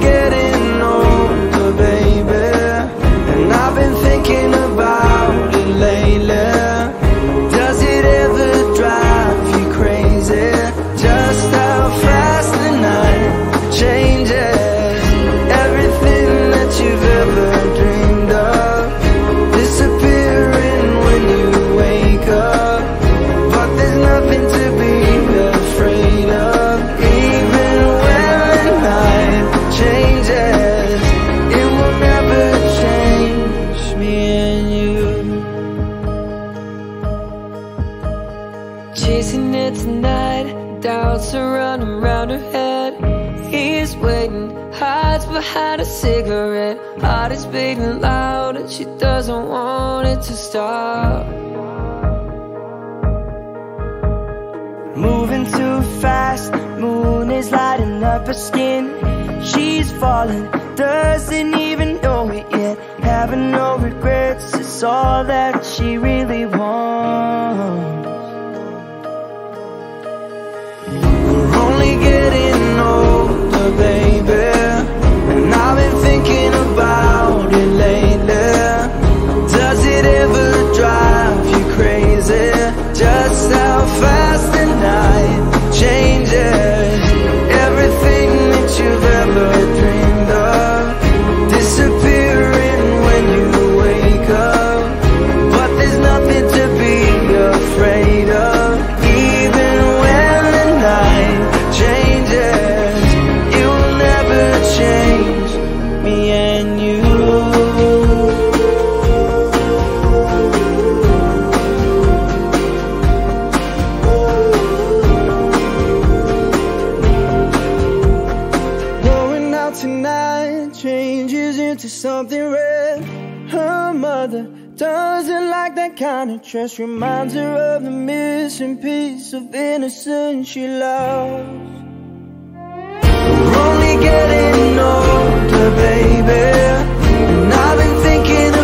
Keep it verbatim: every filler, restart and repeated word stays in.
Getting older, baby, and I've been thinking about it lately. Does it ever drive you crazy, just how fast the night changes? Everything that you've ever dreamed of disappearing when you wake up. But there's nothing to be afraid of, even when the night changes. Tonight, doubts are running round her head. He's waiting, hides behind a cigarette. Heart is beating loud and she doesn't want it to stop. Moving too fast, moon is lighting up her skin. She's falling, doesn't even know it yet. Having no regrets is all that she really wants. Getting older, baby, and I've been thinking about it lately. Does it ever drive you crazy, just how fast the night changes? Everything that you've ever dreamed of disappearing when you wake up. But there's nothing to be afraid of. Something red. Her mother doesn't like that kind of dress. Reminds her of the missing piece of innocence she lost. We're only getting older, baby, and I've been thinking